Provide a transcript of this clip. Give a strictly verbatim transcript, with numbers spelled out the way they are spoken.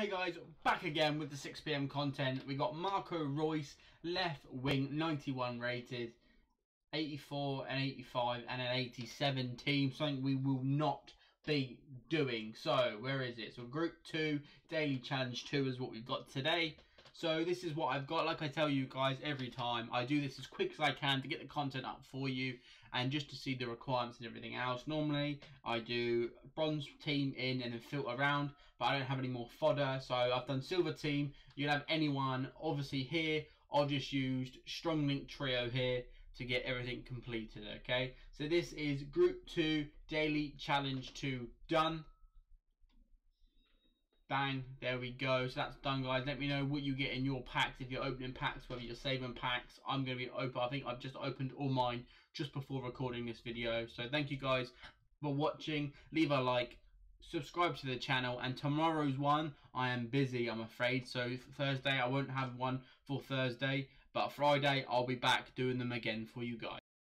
Hey guys, back again with the six p m content. We got Marco Royce, left wing, ninety-one rated, eighty-four and eighty-five and an eighty-seven team, something we will not be doing. So where is it? So group two, daily challenge two is what we've got today. So this is what I've got. Like I tell you guys every time, I do this as quick as I can to get the content up for you and just to see the requirements and everything else. Normally I do bronze team in and then filter around, but I don't have any more fodder, so I've done silver team. You'll have anyone obviously here. I just used strong link trio here to get everything completed. Okay, so this is group two, daily challenge two done. Bang, there we go. So that's done, guys. Let me know what you get in your packs, if you're opening packs, whether you're saving packs. I'm going to be open. I think I've just opened all mine just before recording this video. So thank you guys for watching. Leave a like, subscribe to the channel, and tomorrow's one, I am busy, I'm afraid. So Thursday, I won't have one for Thursday, but Friday, I'll be back doing them again for you guys.